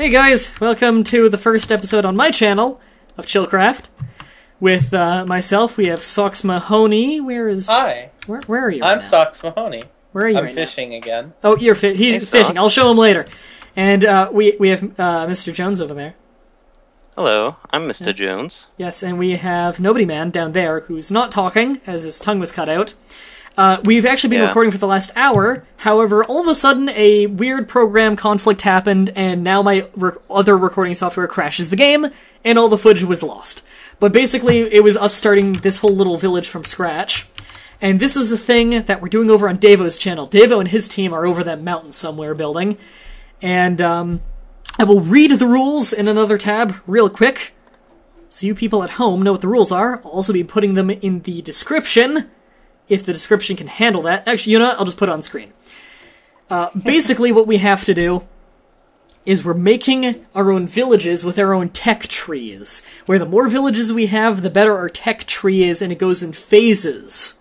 Hey guys, welcome to the first episode on my channel of Chillcraft. With myself, we have Socks Mahoney. Where is? Hi. Where are you? I'm right now? Socks Mahoney. Where are you? I'm right fishing now? Again. Oh, you're he's fishing. Socks. I'll show him later. And we have Mr. Jones over there. Hello, I'm Mr. Jones. Yes, and we have Nobody Man down there who's not talking as his tongue was cut out. We've actually been recording for the last hour. However, all of a sudden, a weird program conflict happened, and now my other recording software crashes the game, and all the footage was lost. But basically, it was us starting this whole little village from scratch. And this is a thing that we're doing over on Dave_0's channel. Dave_0 and his team are over that mountain somewhere building. And I will read the rules in another tab real quick, so you people at home know what the rules are. I'll also be putting them in the description, if the description can handle that. Actually, you know what? I'll just put it on screen. Basically, what we have to do is we're making our own villages with our own tech trees, where the more villages we have, the better our tech tree is, and it goes in phases.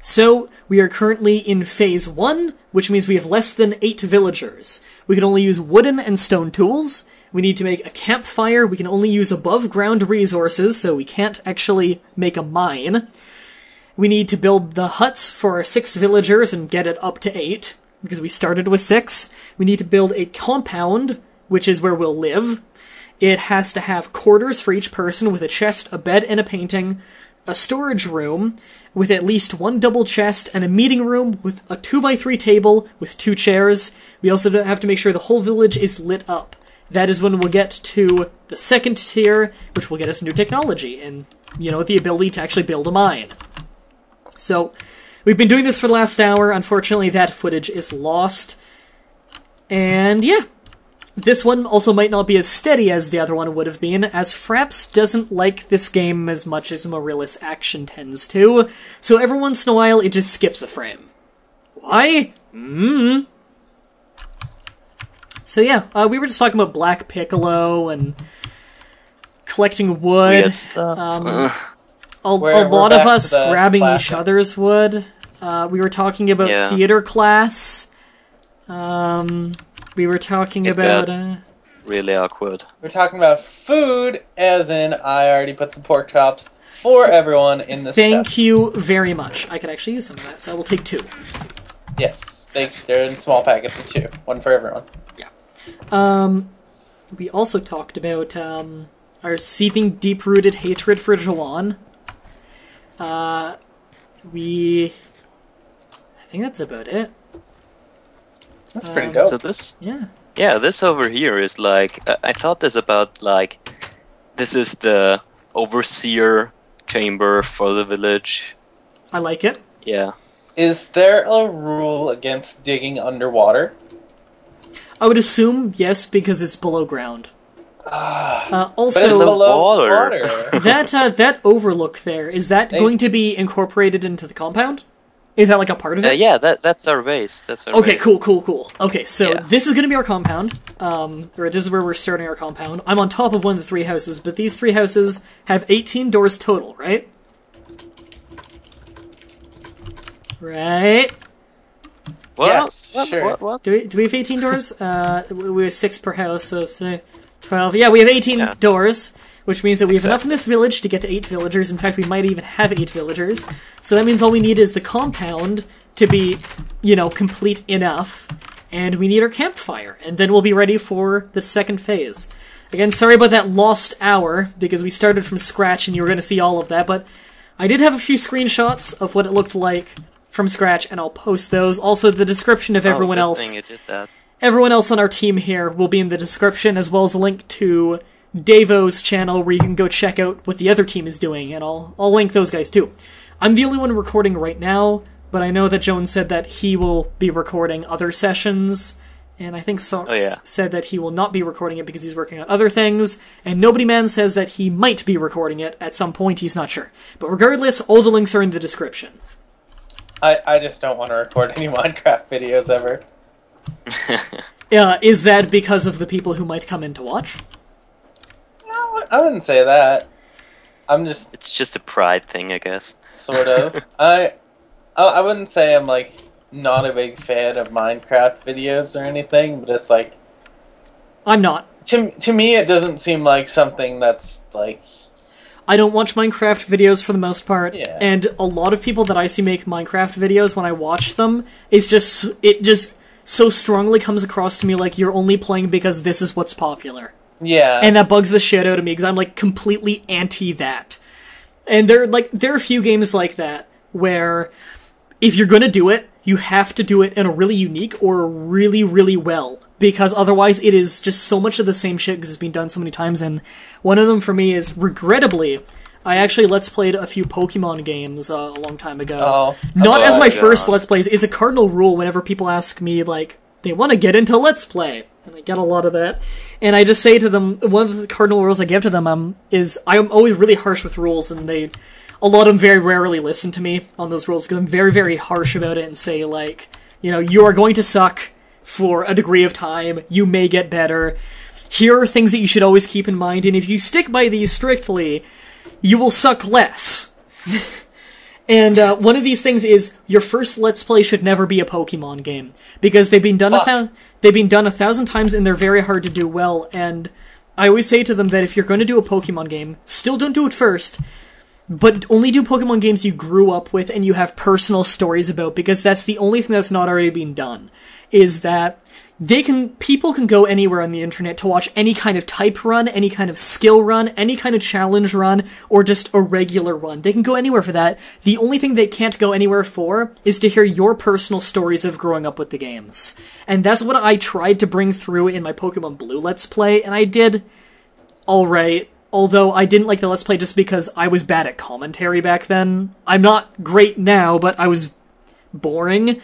So, we are currently in phase 1, which means we have less than 8 villagers. We can only use wooden and stone tools. We need to make a campfire. We can only use above-ground resources, so we can't actually make a mine. We need to build the huts for our 6 villagers and get it up to 8, because we started with 6. We need to build a compound, which is where we'll live. It has to have quarters for each person with a chest, a bed, and a painting, a storage room with at least 1 double chest, and a meeting room with a 2x3 table with 2 chairs. We also have to make sure the whole village is lit up. That is when we'll get to the 2nd tier, which will get us new technology and, you know, the ability to actually build a mine. So, we've been doing this for the last hour. Unfortunately, that footage is lost. And, yeah. This one also might not be as steady as the other one would have been, as Fraps doesn't like this game as much as Mirillis Action tends to, so every once in a while it just skips a frame. Why? So yeah, we were just talking about Black Piccolo and collecting wood. Weird stuff. A lot of us grabbing classics. Each other's wood. We were talking about theater class. We were talking about... really awkward. We're talking about food, as in I already put some pork chops for everyone in this Thank you very much. I could actually use some of that, so I will take 2. Yes, thanks. They're in small packets of 2. 1 for everyone. Yeah. We also talked about our seething, deep-rooted hatred for Jawan. I think that's about it. That's pretty dope. So this, this over here is like I thought this about like this is the overseer chamber for the village. I like it. Yeah. Is there a rule against digging underwater? I would assume yes, because it's below ground. Also, it's below water. that overlook there is going to be incorporated into the compound? Is that like a part of it? Yeah, that's our base. That's our base. Cool. Okay, so this is going to be our compound. Or this is where we're starting our compound. I'm on top of one of the 3 houses, but these 3 houses have 18 doors total, right? Right? What? Yes, sure. What? Do we have 18 doors? We have 6 per house, so say 12. Yeah, we have 18 doors. Which means that we have enough in this village to get to 8 villagers. In fact, we might even have 8 villagers. So that means all we need is the compound to be, you know, complete enough. And we need our campfire. And then we'll be ready for the 2nd phase. Again, sorry about that lost hour, because we started from scratch and you were going to see all of that. But I did have a few screenshots of what it looked like from scratch, and I'll post those. Also, the description of everyone else. Good thing you did that. Everyone else on our team here will be in the description, as well as a link to Dave_0's channel, where you can go check out what the other team is doing, and I'll link those guys too. I'm the only one recording right now, but I know that Jones said that he will be recording other sessions, and I think Socks said that he will not be recording it because he's working on other things, and Nobody Man says that he might be recording it at some point, he's not sure. But regardless, all the links are in the description. I just don't want to record any Minecraft videos ever. Is that because of the people who might come in to watch? I wouldn't say that. I'm just... It's just a pride thing, I guess. Sort of. I wouldn't say I'm, like, not a big fan of Minecraft videos or anything, but it's like... I'm not. to me, it doesn't seem like something that's like... I don't watch Minecraft videos for the most part, yeah. And a lot of people that I see make Minecraft videos, when I watch them, it's just, it just so strongly comes across to me like you're only playing because this is what's popular. Yeah. And that bugs the shit out of me, because I'm, like, completely anti that. And there, like, there are a few games like that, where if you're gonna do it, you have to do it in a really unique or really, really well. Because otherwise it is just so much of the same shit because it's been done so many times. And one of them for me is, regrettably, I actually Let's Played a few Pokemon games a long time ago. Oh, not as my first Let's Plays. It's a cardinal rule whenever people ask me, like, they want to get into Let's Play. And I get a lot of that. And I just say to them, one of the cardinal rules I give to them is I'm always really harsh with rules, and a lot of them very rarely listen to me on those rules because I'm very, very harsh about it and say, like, you know, you are going to suck for a degree of time, you may get better. Here are things that you should always keep in mind, and if you stick by these strictly, you will suck less. And one of these things is your first Let's Play should never be a Pokemon game, because they've been done a thousand times and they're very hard to do well. And I always say to them that if you're going to do a Pokemon game, still don't do it first, but only do Pokemon games you grew up with and you have personal stories about, because that's the only thing that's not already been done. Is that people can go anywhere on the internet to watch any kind of type run, any kind of skill run, any kind of challenge run, or just a regular run. They can go anywhere for that. The only thing they can't go anywhere for is to hear your personal stories of growing up with the games. And that's what I tried to bring through in my Pokemon Blue Let's Play, and I did alright. Although I didn't like the Let's Play just because I was bad at commentary back then. I'm not great now, but I was boring.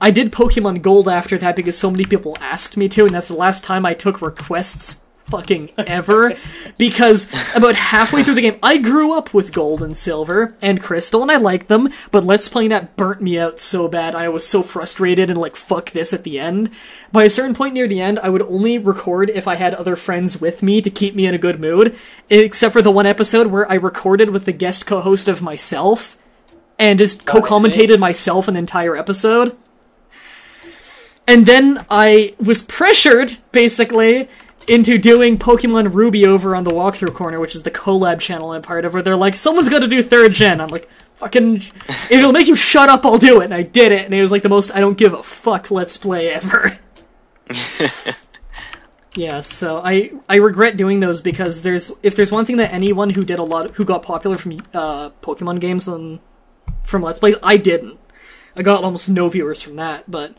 I did Pokemon Gold after that because so many people asked me to, and that's the last time I took requests fucking ever, because about halfway through the game, I grew up with Gold and Silver and Crystal, and I liked them, but Let's Playing that burnt me out so bad, I was so frustrated and like, fuck this at the end. By a certain point near the end, I would only record if I had other friends with me to keep me in a good mood, except for the one episode where I recorded with the guest co-host of myself, and just co-commentated myself an entire episode. And then I was pressured, basically, into doing Pokemon Ruby over on the Walkthrough Corner, which is the collab channel I'm part of, where they're like, someone's got to do 3rd Gen. I'm like, fucking, if it'll make you shut up, I'll do it. And I did it, and it was like the most I don't give a fuck Let's Play ever. Yeah, so I regret doing those, because if there's one thing that anyone who did who got popular from Pokemon games and from Let's Plays, I didn't. I got almost no viewers from that, but...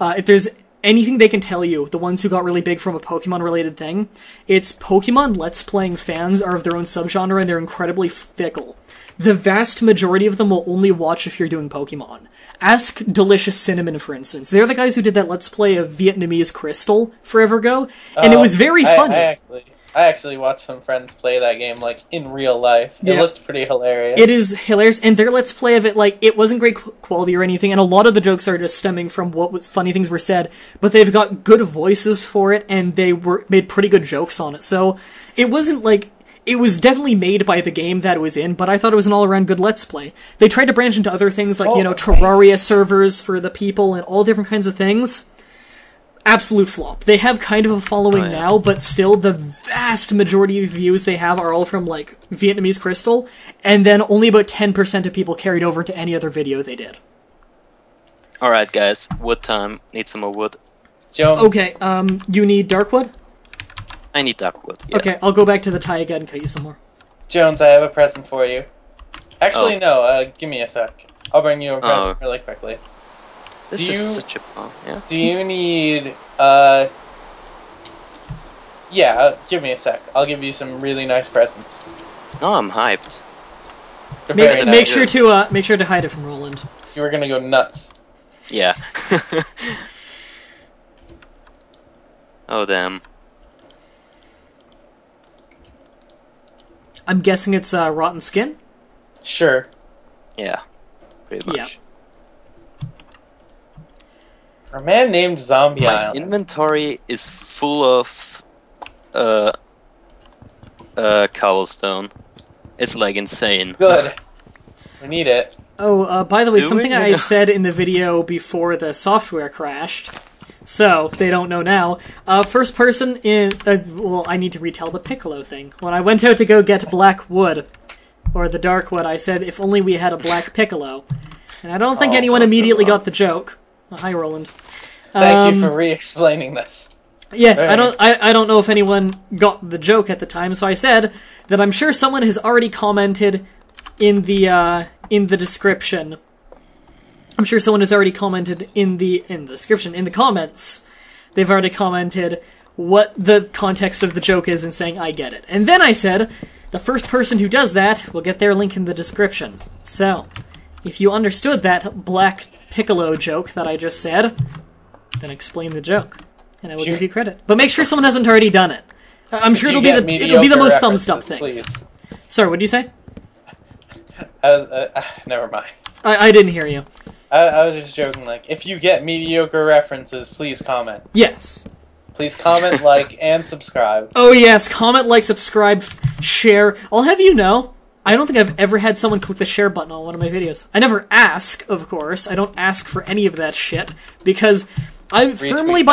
if there's anything they can tell you, the ones who got really big from a Pokemon-related thing, it's Pokemon Let's Playing fans are of their own subgenre, and they're incredibly fickle. The vast majority of them will only watch if you're doing Pokemon. Ask Delicious Cinnamon, for instance. They're the guys who did that Let's Play of Vietnamese Crystal forever ago, and it was very funny. I actually watched some friends play that game, like, in real life. Yeah. It looked pretty hilarious. It is hilarious, and their Let's Play of it, like, it wasn't great quality or anything, and a lot of the jokes are just stemming from what funny things were said, but they've got good voices for it, and they made pretty good jokes on it, so it wasn't, like... It was definitely made by the game that it was in, but I thought it was an all-around good Let's Play. They tried to branch into other things, like, Terraria servers for the people, and all different kinds of things... Absolute flop. They have kind of a following now, but still the vast majority of views they have are all from, like, Vietnamese Crystal, and then only about 10% of people carried over to any other video they did. Alright, guys. Wood time. Need some more wood. Jones. Okay, you need dark wood? I need dark wood, yeah. Okay, I'll go back to the tie again and cut you some more. Jones, I have a present for you. Actually, no, give me a sec. I'll bring you a present really quickly. This is such a bomb, yeah. Do you need, yeah, give me a sec. I'll give you some really nice presents. No, I'm hyped. Make sure to hide it from Roland. You were gonna go nuts. Yeah. Oh, damn. I'm guessing it's, rotten skin? Sure. Yeah, pretty much. Yeah. A man named Zombie Island. My inventory is full of cobblestone. It's like insane. Good. We need it. Oh, by the way, something I said in the video before the software crashed. So, if they don't know now, first person in... well, I need to retell the Piccolo thing. When I went out to go get black wood, or the dark wood, I said, if only we had a black Piccolo. And I don't think anyone immediately got the joke. Oh, hi, Roland. Thank you for re-explaining this. Yes, right. I don't know if anyone got the joke at the time, so I said that I'm sure someone has already commented in the description. I'm sure someone has already commented in the description, in the comments. They've already commented what the context of the joke is and saying, I get it. And then I said, the first person who does that will get their link in the description. So, if you understood that black Piccolo joke that I just said, then explain the joke. And I will give you credit. But make sure someone hasn't already done it. I'm sure it'll be the most thumbs up thing. Sorry, what did you say? Never mind. I didn't hear you. I was just joking, like, if you get mediocre references, please comment. Yes. Please comment, like, and subscribe. Oh yes, comment, like, subscribe, share. I'll have you know, I don't think I've ever had someone click the share button on one of my videos. I never ask, of course. I don't ask for any of that shit, because... I'm firmly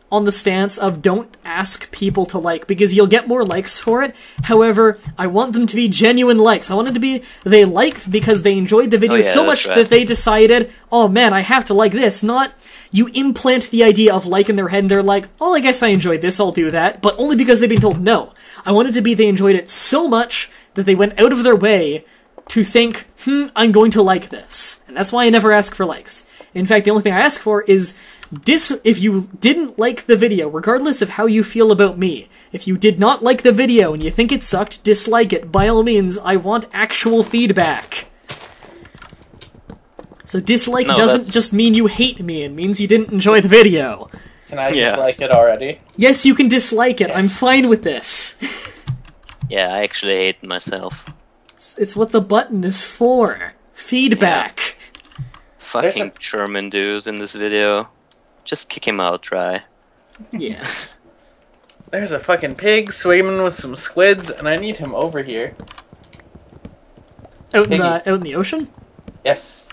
on the stance of don't ask people to like, because you'll get more likes for it. However, I want them to be genuine likes. I want it to be they liked because they enjoyed the video so much that they decided, oh man, I have to like this. Not you implant the idea of like in their head and they're like, oh, I guess I enjoyed this, I'll do that, but only because they've been told no. I want it to be they enjoyed it so much that they went out of their way to think, I'm going to like this. And that's why I never ask for likes. In fact, the only thing I ask for is if you didn't like the video, regardless of how you feel about me, if you did not like the video and you think it sucked, dislike it. By all means, I want actual feedback. So dislike doesn't just mean you hate me, it means you didn't enjoy the video. Can I dislike it already? Yes, you can dislike it. Yes. I'm fine with this. Yeah, I actually hate myself. It's what the button is for. Feedback. Yeah. Fucking German dudes in this video. Just kick him out dry. Yeah. There's a fucking pig swimming with some squids, and I need him over here. Out in the ocean? Yes.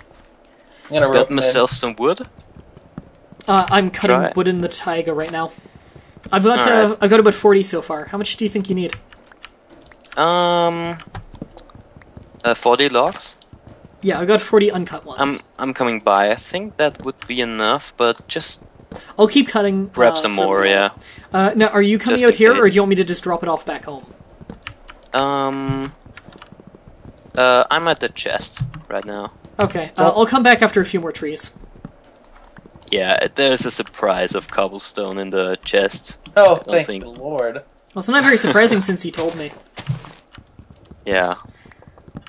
I'm gonna build myself some wood. I'm cutting wood in the taiga right now. I've got about 40 so far. How much do you think you need? 40 logs. Yeah, I got 40 uncut ones. I'm coming by. I think that would be enough, but just... I'll keep cutting. Grab some more, yeah. Now, are you coming out here, or do you want me to just drop it off back home? I'm at the chest right now. Okay, I'll come back after a few more trees. Yeah, there's a surprise of cobblestone in the chest. Oh, thank the Lord. Well, it's not very surprising since he told me. Yeah.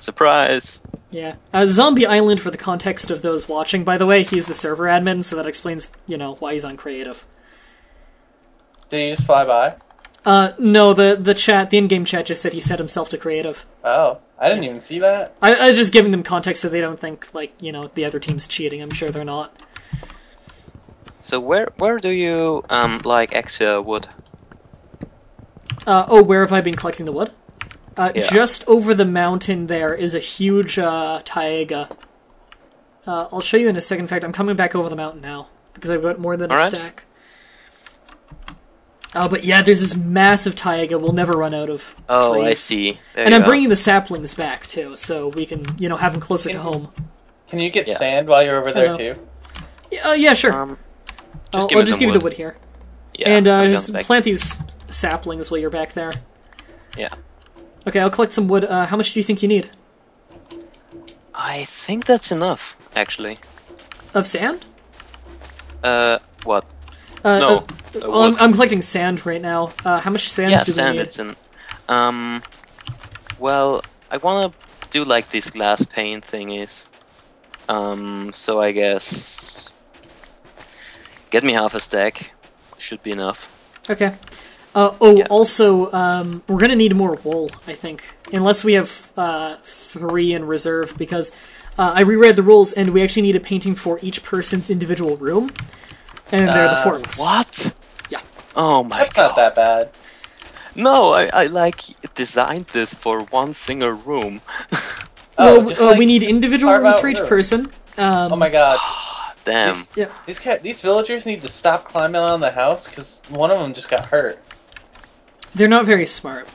Surprise! Yeah. Zombie Island, for the context of those watching, by the way, he's the server admin, so that explains, you know, why he's on creative. Did he just fly by? No, the in-game chat just said he set himself to creative. Oh, I didn't even see that. I was just giving them context so they don't think, like, you know, the other team's cheating. I'm sure they're not. So where do you, like, extra wood? Where have I been collecting the wood? Just over the mountain there is a huge taiga. I'll show you in a second. In fact, I'm coming back over the mountain now, because I've got more than a stack. But yeah, there's this massive taiga we'll never run out of. Oh, trees. I see. And I'm bringing the saplings back, too, so we can, you know, have them closer to home. Can you get sand while you're over there, too? Yeah, sure. I'll just give you the wood here. Yeah, and just plant these saplings while you're back there. Yeah. Okay, I'll collect some wood. How much do you think you need? I think that's enough, actually. Of sand? What? Well, I'm collecting sand right now. How much sand do we need? Yeah, sand, it's in... well, I want to do, like, these glass pane thingies. So I guess... Get me half a stack. Should be enough. Okay. Also, we're gonna need more wool, I think. Unless we have, 3 in reserve, because, I reread the rules, and we actually need a painting for each person's individual room. And they're the 4 of us. What? Yeah. Oh my god. That's not that bad. No, I like, designed this for one single room. Well, we need individual rooms for each person. Oh my god. Damn. These villagers need to stop climbing on the house because one of them just got hurt. They're not very smart.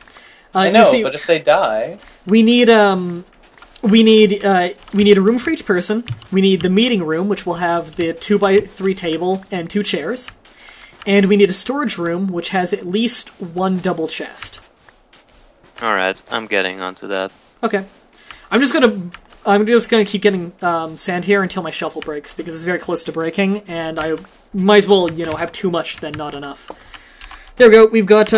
I know, see, but if they die, we need a room for each person. We need the meeting room, which will have the 2x3 table and 2 chairs, and we need a storage room, which has at least 1 double chest. All right, I'm getting onto that. Okay, I'm just gonna keep getting sand here until my shovel breaks because it's very close to breaking, and I might as well have too much than not enough. There we go. We've got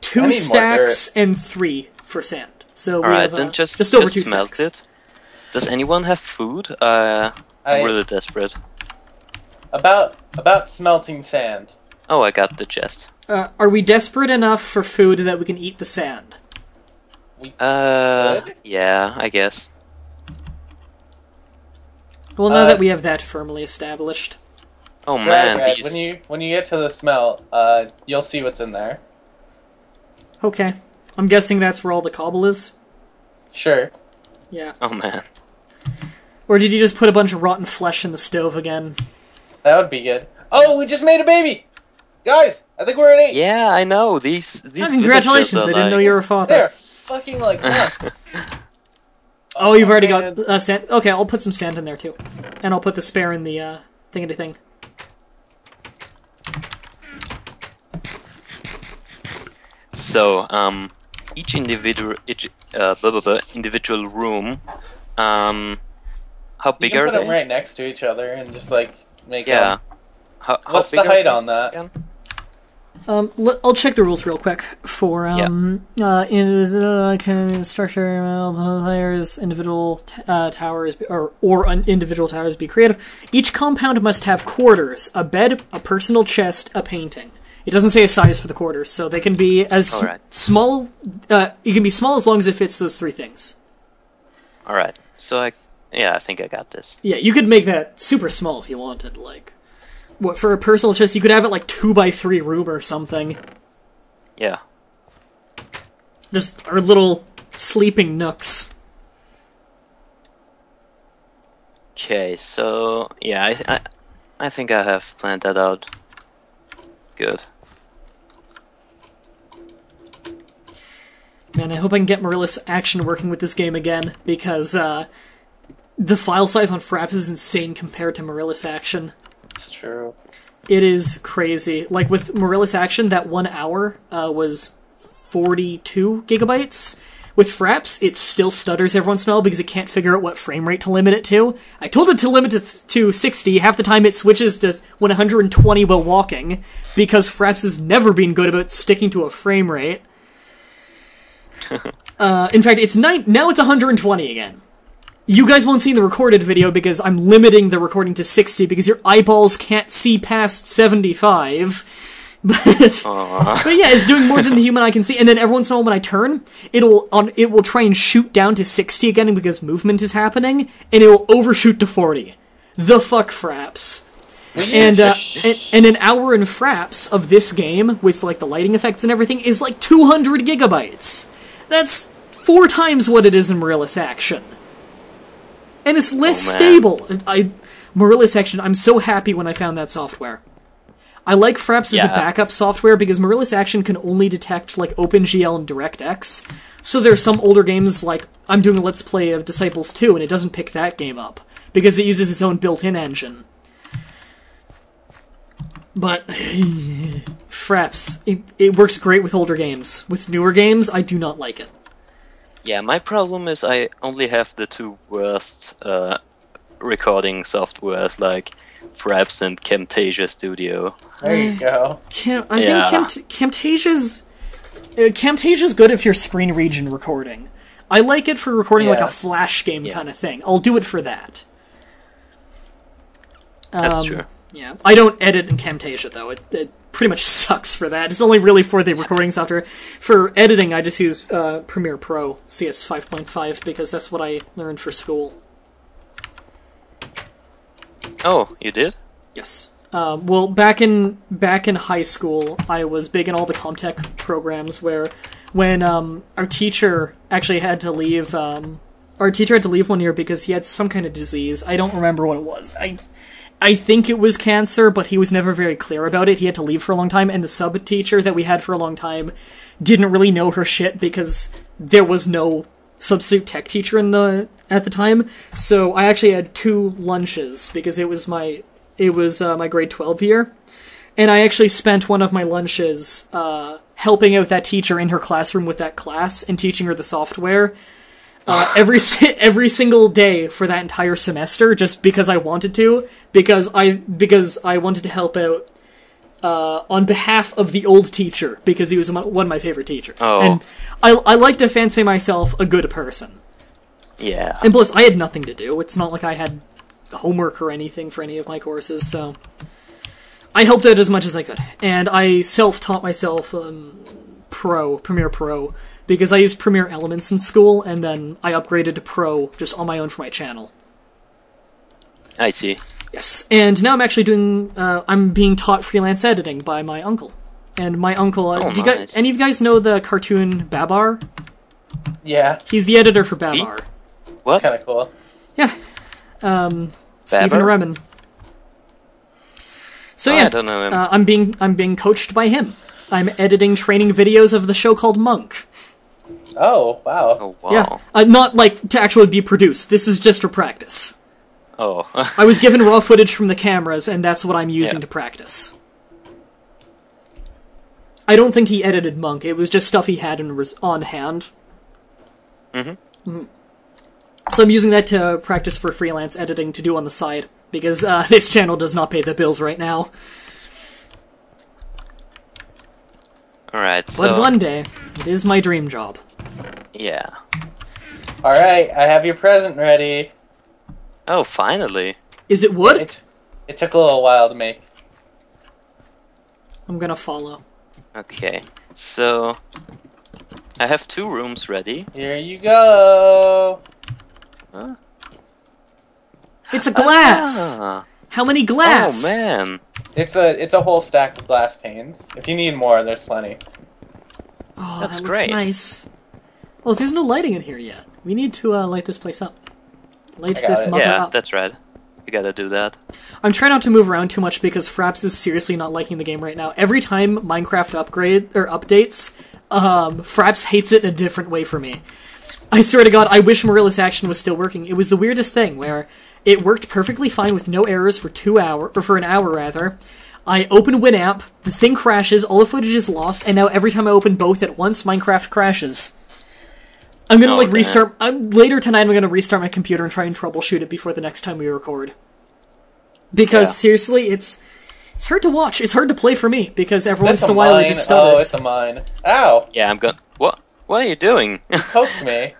2 stacks and 3 for sand. So we have just over 2 stacks. It. Does anyone have food? I'm really desperate. About smelting sand. Oh, I got the chest. Are we desperate enough for food that we can eat the sand? Yeah, I guess. Well, now that we have that firmly established. Oh man, Brad, these... when you get to the smelt, you'll see what's in there. Okay. I'm guessing that's where all the cobble is? Sure. Yeah. Oh man. Or did you just put a bunch of rotten flesh in the stove again? That would be good. Oh, we just made a baby! Guys, I think we're at 8. Yeah, I know. These congratulations, I didn't know you were a father. They're fucking like nuts. Oh, you've already got sand. Okay, I'll put some sand in there too. And I'll put the spare in the thingity thing. So, each individual room, how big are they? You can put them right next to each other and just like make them. What's the height on that? I'll check the rules real quick for in structure layers, individual towers or individual towers. Be creative. Each compound must have quarters, a bed, a personal chest, a painting. It doesn't say a size for the quarters, so they can be as small. It can be small as long as it fits those 3 things. All right. So I think I got this. Yeah, you could make that super small if you wanted, like. What, for a personal chest, you could have it like 2x3 room or something. Yeah. Just our little sleeping nooks. Okay, so yeah, I think I have planned that out. Good. Man, I hope I can get Mirillis Action working with this game again because the file size on Fraps is insane compared to Mirillis Action. It's true. It is crazy. Like, with Mirillis Action, that 1 hour was 42 gigabytes. With Fraps, it still stutters every once in a while because it can't figure out what frame rate to limit it to. I told it to limit it to 60. Half the time it switches to 120 while walking because Fraps has never been good about sticking to a frame rate. In fact, now it's 120 again. You guys won't see the recorded video because I'm limiting the recording to 60 because your eyeballs can't see past 75. But yeah, it's doing more than the human eye can see. And then every once in a while when I turn, it will try and shoot down to 60 again because movement is happening, and it will overshoot to 40. The fuck, Fraps. And an hour in Fraps of this game with like the lighting effects and everything is like 200 gigabytes. That's 4 times what it is in Mirillis Action. And it's less stable. Mirillis Action, I'm so happy when I found that software. I like Fraps as a backup software because Mirillis Action can only detect like OpenGL and DirectX. So there's some older games, like I'm doing a Let's Play of Disciples 2 and it doesn't pick that game up because it uses its own built-in engine. But Fraps, it works great with older games. With newer games, I do not like it. Yeah, my problem is I only have the 2 worst recording softwares, like Fraps and Camtasia Studio. There you go. I think Camtasia's good if you're screen region recording. I like it for recording like a flash game kind of thing. I'll do it for that. That's true. Yeah, I don't edit in Camtasia though. It pretty much sucks for that. It's only really for the recording software. For editing, I just use Premiere Pro CS 5.5 because that's what I learned for school. Oh, you did? Yes. Well, back in high school, I was big in all the Comtech programs. Where when our teacher actually had to leave, 1 year because he had some kind of disease. I don't remember what it was. I I think it was cancer, but he was never very clear about it. He had to leave for a long time, and the sub teacher that we had for a long time didn't really know her shit because there was no substitute tech teacher at the time. So I actually had 2 lunches because it was my grade 12 year, and I actually spent one of my lunches helping out that teacher in her classroom with that class and teaching her the software. Every single day for that entire semester, just because I wanted to, because I wanted to help out on behalf of the old teacher, because he was one of my favorite teachers. Oh. And I like to fancy myself a good person. Yeah. And plus, I had nothing to do. It's not like I had homework or anything for any of my courses, so I helped out as much as I could. And I self-taught myself Premiere Pro, because I used Premiere Elements in school, and then I upgraded to Pro just on my own for my channel. I see. Yes, and now I'm actually doing... I'm being taught freelance editing by my uncle. And my uncle... any of you guys know the cartoon Babar? Yeah. He's the editor for Babar. What? That's kind of cool. Yeah. Stephen Remen. So yeah, I don't know him. I'm being coached by him. I'm editing training videos of the show called Monk. Oh, wow. Oh, wow. Yeah. Not, like, to actually be produced. This is just for practice. Oh. I was given raw footage from the cameras, and that's what I'm using to practice. I don't think he edited Monk. It was just stuff he had on hand. Mm-hmm. Mm-hmm. So I'm using that to practice for freelance editing to do on the side, because this channel does not pay the bills right now. Alright, so... But one day, it is my dream job. Yeah. Alright, I have your present ready. Oh, finally. Is it wood? It took a little while to make. I'm gonna follow. Okay, so... I have 2 rooms ready. Here you go! Huh? It's a glass! Ah. How many glass? Oh, man. It's a whole stack of glass panes. If you need more, there's plenty. Oh, that looks nice. Well, there's no lighting in here yet. We need to light this place up. Light this mother up. Yeah, that's right. We gotta do that. I'm trying not to move around too much because Fraps is seriously not liking the game right now. Every time Minecraft updates, Fraps hates it in a different way for me. I swear to God, I wish Mirillis Action was still working. It was the weirdest thing where... It worked perfectly fine with no errors for 2 hours, or for an hour rather. I open WinApp, the thing crashes, all the footage is lost, and now every time I open both at once, Minecraft crashes. I'm gonna restart. Later tonight, I'm gonna restart my computer and try and troubleshoot it before the next time we record. Because seriously, it's hard to watch. It's hard to play for me because every once in a while it just stutters. Oh, it's a mine! Ow! Yeah, I'm gonna. What are you doing? You poked me.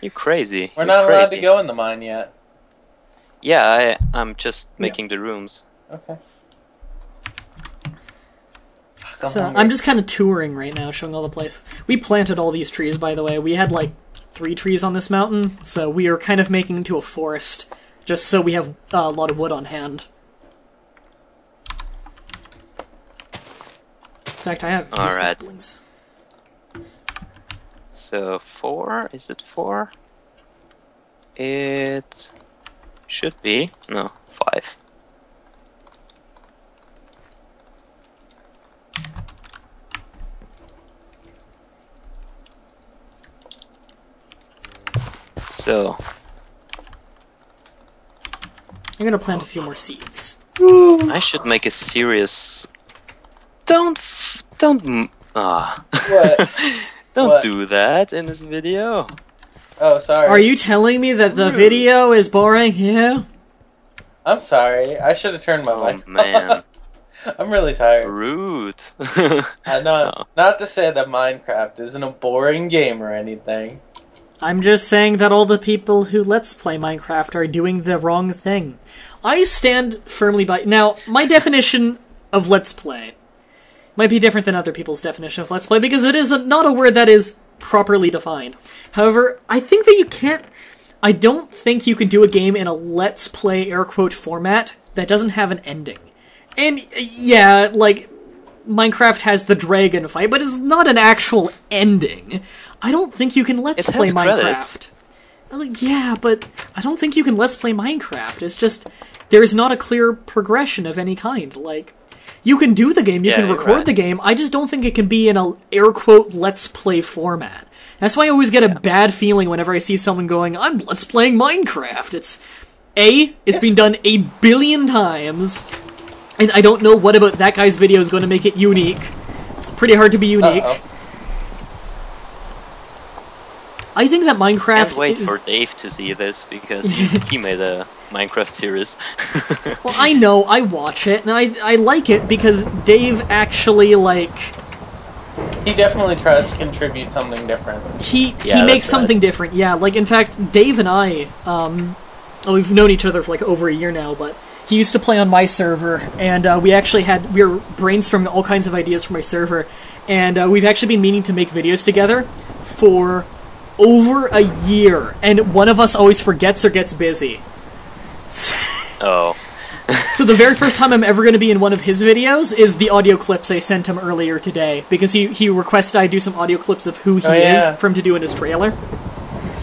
You crazy! We're not allowed to go in the mine yet. Yeah, I'm just making the rooms. Okay. So, I'm just kind of touring right now, showing all the place. We planted all these trees, by the way. We had, like, 3 trees on this mountain, so we are kind of making into a forest, just so we have a lot of wood on hand. In fact, I have a few saplings. So, 4? Is it 4? It's... should be 5. So I'm gonna plant a few more seeds. Woo. I should make a serious. What? Don't do that in this video. Oh, sorry. Are you telling me that the video is boring? Yeah. I'm sorry. I should have turned my mic. Oh, man. I'm really tired. Rude. Not to say that Minecraft isn't a boring game or anything. I'm just saying that all the people who Let's Play Minecraft are doing the wrong thing. I stand firmly by... Now, my definition of Let's Play might be different than other people's definition of Let's Play, because it is not a word that is... properly defined. However, I think that you can't... I don't think you can do a game in a Let's Play air quote format that doesn't have an ending. And, yeah, like, Minecraft has the dragon fight, but it's not an actual ending. I don't think you can Let's Play Minecraft. Like, yeah, but I don't think you can Let's Play Minecraft. It's just... There is not a clear progression of any kind. Like, you can do the game, you can record the game, I just don't think it can be in a air quote let's play format. That's why I always get a bad feeling whenever I see someone going, I'm let's playing Minecraft. It's it's been done 1 billion times, and I don't know what about that guy's video is going to make it unique. It's pretty hard to be unique. I think that Minecraft is... Can't wait for Dave to see this, because he made a Minecraft series. Well, I know, I watch it, and I like it because Dave actually, like... He definitely tries to contribute something different. He makes something different, yeah. Like, in fact, Dave and I, we've known each other for, like, over a year now, but he used to play on my server, and we were brainstorming all kinds of ideas for my server, and we've actually been meaning to make videos together for... over a year, and one of us always forgets or gets busy. So the very first time I'm ever going to be in one of his videos is the audio clips I sent him earlier today, because he requested I do some audio clips of who he is for him to do in his trailer.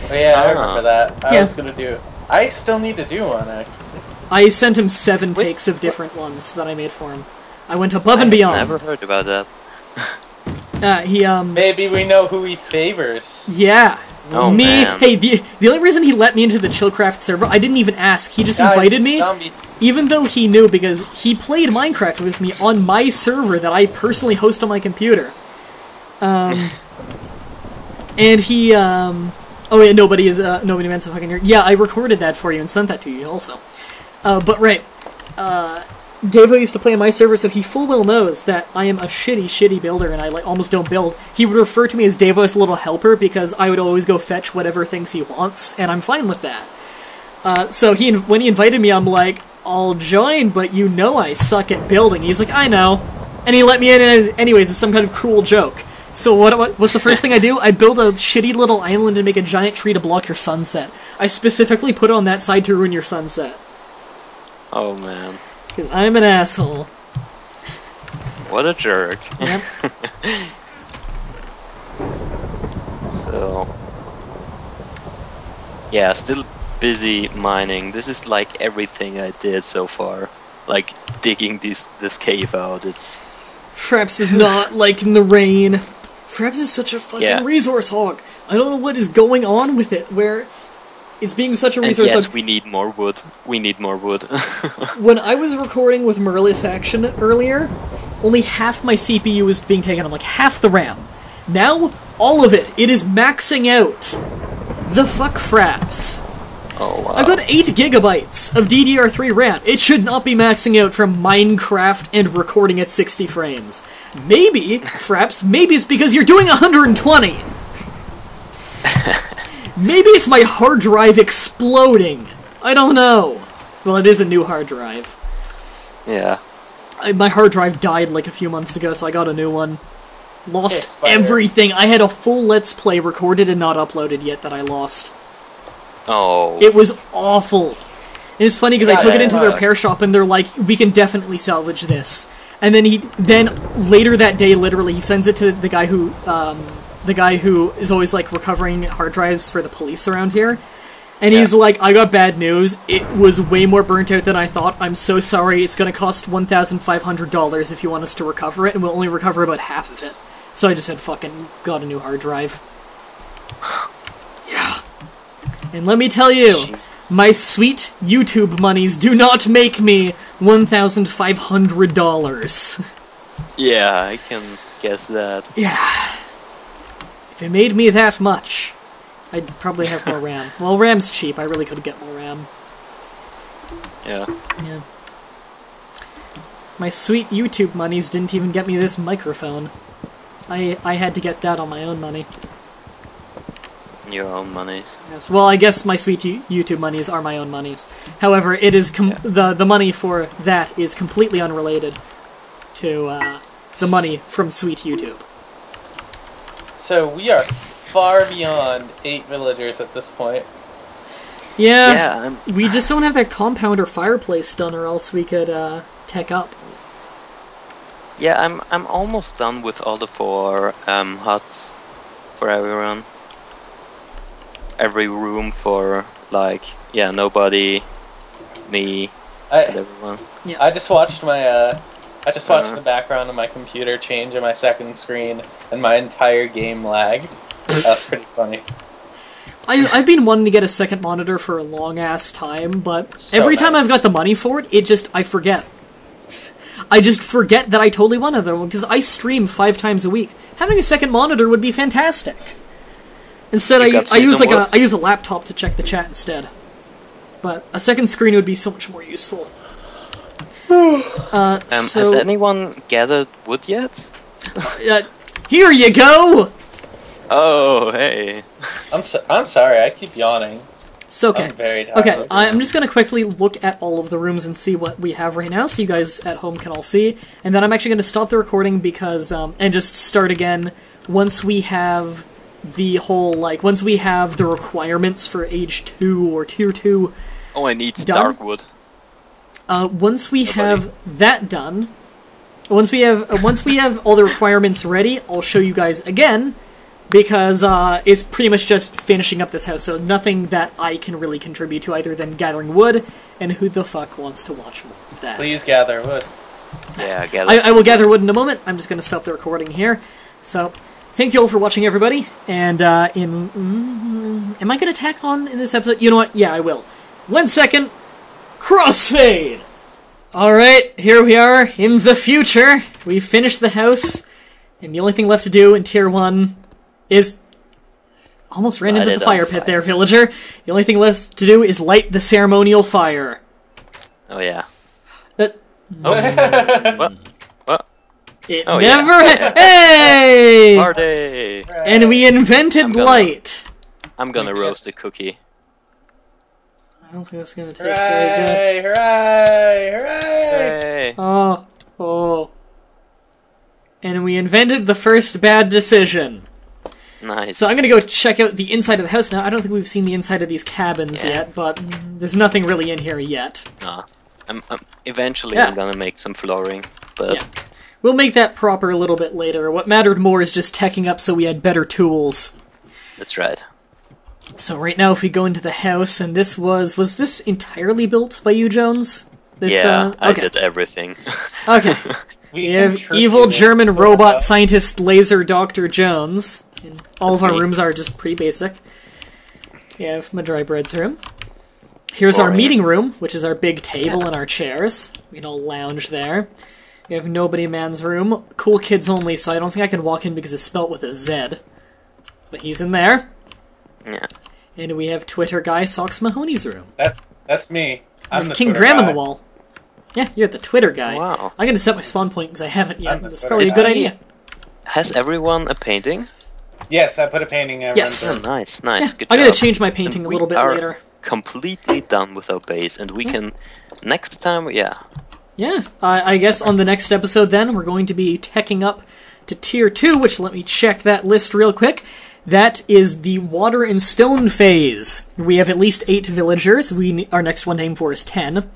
I remember that. I was going to do it. I still need to do one, actually. I sent him 7 takes of different ones that I made for him. I went above and beyond. I never heard about that. Maybe we know who he favors. Yeah. Oh, me. Man. Hey, the only reason he let me into the Chillcraft server, I didn't even ask. He just invited me. Zombie. Even though he knew, because he played Minecraft with me on my server that I personally host on my computer. And he, oh yeah, Nobody Man's a fucking nerd. Yeah, I recorded that for you and sent that to you also. Dave used to play on my server, so he full well knows that I am a shitty builder, and I like almost don't build. He would refer to me as Davo's little helper because I would always go fetch whatever things he wants, and I'm fine with that. So when he invited me, I'm like, I'll join, but you know I suck at building. He's like, I know, and he let me in. Anyways, it's some kind of cruel joke. So what's the first thing I do? I build a shitty little island and make a giant tree to block your sunset. I specifically put it on that side to ruin your sunset. Oh man. Because I'm an asshole. What a jerk. Yep. So... yeah, still busy mining. This is like everything I did so far. Like, digging this cave out, it's... Fraps is not liking the rain. Fraps is such a fucking resource hog. I don't know what is going on with it, where... it's being such a resource. And yes, we need more wood. We need more wood. When I was recording with Mirillis Action earlier, only half my CPU was being taken. I'm like, half the RAM. Now, all of it. It is maxing out. The fuck, Fraps. Oh, wow. I've got 8 gigabytes of DDR3 RAM. It should not be maxing out from Minecraft and recording at 60 frames. Maybe, Fraps, maybe it's because you're doing 120. Maybe it's my hard drive exploding. I don't know. Well, it is a new hard drive. Yeah. My hard drive died like a few months ago, so I got a new one. Lost everything. I had a full Let's Play recorded and not uploaded yet that I lost. Oh. It was awful. And it's funny because I took it into their repair shop and they're like, we can definitely salvage this. And then later that day, literally, he sends it to the guy who, the guy who is always, like, recovering hard drives for the police around here. And he's like, I got bad news. It was way more burnt out than I thought. I'm so sorry. It's going to cost $1,500 if you want us to recover it, and we'll only recover about half of it. So I just said, fucking got a new hard drive. Yeah. And let me tell you, my sweet YouTube monies do not make me $1,500. Yeah, I can guess that. Yeah. If it made me that much, I'd probably have more RAM. Well, RAM's cheap. I really could get more RAM. Yeah. Yeah. My sweet YouTube monies didn't even get me this microphone. I had to get that on my own money. Your own monies. Yes. Well, I guess my sweet YouTube monies are my own monies. However, it is the money for that is completely unrelated to the money from sweet YouTube. So we are far beyond 8 villagers at this point. Yeah, we just don't have that compound or fireplace done, or else we could tech up. Yeah, I'm almost done with all the 4 huts for everyone. Every room for, like, Nobody, me, Yeah. I just watched my the background of my computer change on my second screen, and my entire game lagged. That's pretty funny. I've been wanting to get a second monitor for a long ass time, but every time I've got the money for it, it just I forget. I just forget that I totally want another one because I stream 5 times a week. Having a second monitor would be fantastic. Instead, I use a laptop to check the chat instead. But a second screen would be so much more useful. Has anyone gathered wood yet? Here you go. Oh hey. I'm sorry. I keep yawning. So okay. I'm very tired. Okay. I'm just gonna quickly look at all of the rooms and see what we have right now, so you guys at home can all see. And then I'm actually gonna stop the recording because and just start again once we have the whole once we have the requirements for age 2 or tier 2. Oh, I need dark wood. Once we have that done, once we have all the requirements ready, I'll show you guys again, because it's pretty much just finishing up this house, so nothing that I can really contribute to other than gathering wood, and who the fuck wants to watch more of that? Please gather wood. Yeah, gather. I will gather wood in a moment. I'm just going to stop the recording here. So, thank you all for watching, everybody, and am I going to tack on in this episode? You know what? Yeah, I will. 1 second. Crossfade! Alright, here we are in the future. We've finished the house, and the only thing left to do in Tier 1 is... Almost ran into the fire pit there, villager. The only thing left to do is light the ceremonial fire. Oh, yeah. It never... Hey! Party! And we invented light. I'm gonna roast a cookie. I don't think that's gonna taste very good. Hooray! Hooray! Hooray! Oh, oh! And we invented the first bad decision. Nice. So I'm gonna go check out the inside of the house now. I don't think we've seen the inside of these cabins yet, but there's nothing really in here yet. Nah. Eventually I'm gonna make some flooring, but we'll make that proper a little bit later. What mattered more is just teching up so we had better tools. That's right. So right now, if we go into the house, and this was this entirely built by you, Jones? This, yeah, I did everything. Okay. We have evil German robot scientist laser Dr. Jones. And all of our rooms are just pretty basic. We have my dry bread's room. Here's our meeting room, which is our big table and our chairs. We can all lounge there. We have Nobody Man's room. Cool kids only, so I don't think I can walk in because it's spelt with a Z. But he's in there. Yeah. And we have Twitter guy Socks Mahoney's room. That's me. I'm the King Graham on the wall. Yeah, you're the Twitter guy. Wow. I'm gonna set my spawn point because I haven't yet. That's probably a good idea. Has everyone a painting? Yes, I put a painting. Yes. Oh, nice, nice. Yeah. Good I'm gonna change my painting a little bit later. Completely done with our base, and we can next time. Yeah. Yeah. I guess on the next episode, then we're going to be teching up to tier 2. Which let me check that list real quick. That is the water and stone phase. We have at least 8 villagers. Our next one named for is 10.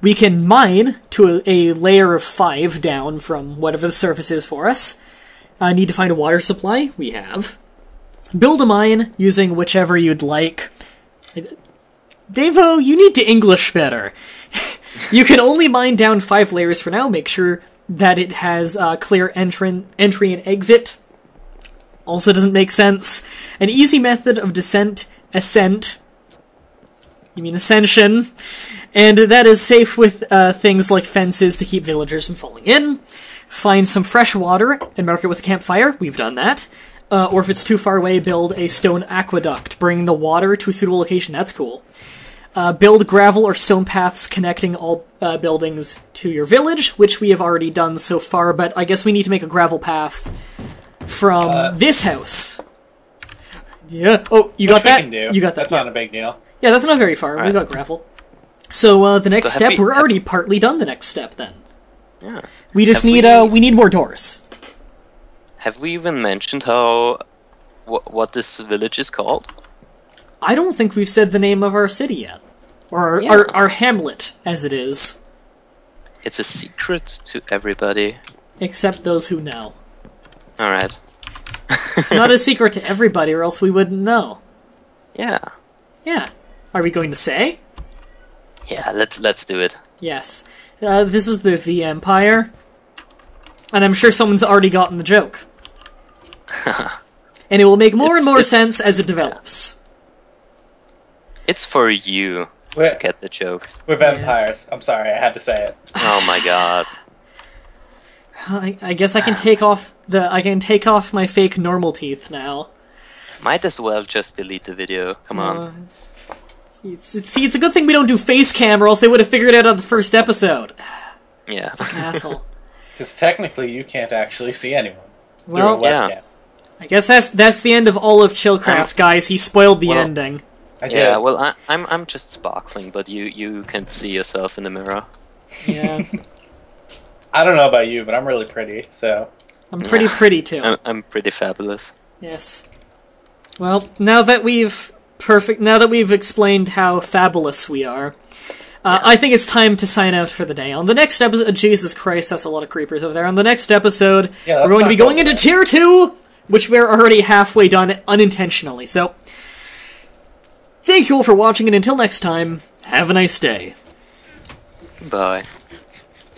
We can mine to a layer of 5 down from whatever the surface is for us. Need to find a water supply. We have. Build a mine using whichever you'd like. Dave_0, you need to English better. You can only mine down 5 layers for now. Make sure that it has clear entry and exit. Also doesn't make sense. An easy method of ascent. You mean ascension. And that is safe with things like fences to keep villagers from falling in. Find some fresh water and mark it with a campfire. We've done that. Or if it's too far away, build a stone aqueduct. Bring the water to a suitable location. That's cool. Build gravel or stone paths connecting all buildings to your village, which we have already done so far, but I guess we need to make a gravel path from this house. Yeah. Oh, you got that? You got that. That's not a big deal. Yeah, that's not very far. We got gravel. So the next step, we're already partly done the next step then. Yeah. We just need we need more doors. Have we even mentioned what this village is called? I don't think we've said the name of our city yet. Or our hamlet as it is. It's a secret to everybody except those who know. Alright. It's not a secret to everybody, or else we wouldn't know. Yeah. Yeah. Are we going to say? Yeah, let's do it. Yes. This is the V Empire. And I'm sure someone's already gotten the joke. And it will make more and more sense as it develops. It's for you to get the joke. We're vampires. Yeah. I'm sorry, I had to say it. Oh my god. I guess I can take off I can take off my fake normal teeth now. Might as well just delete the video. Come on. See, it's a good thing we don't do face cam, or else they would have figured it out on the first episode. Yeah. Fucking asshole. Because technically, you can't actually see anyone. Well, yeah. I guess that's the end of all of Chillcraft, guys. He spoiled the ending. I did. Yeah. Well, I'm just sparkling, but you can see yourself in the mirror. Yeah. I don't know about you, but I'm really pretty, so... I'm pretty pretty, too. I'm pretty fabulous. Yes. Well, now that we've explained how fabulous we are, I think it's time to sign out for the day. On the next episode... Jesus Christ, that's a lot of creepers over there. On the next episode, we're going to be going into Tier 2, which we're already halfway done unintentionally. So, thank you all for watching, and until next time, have a nice day. Goodbye.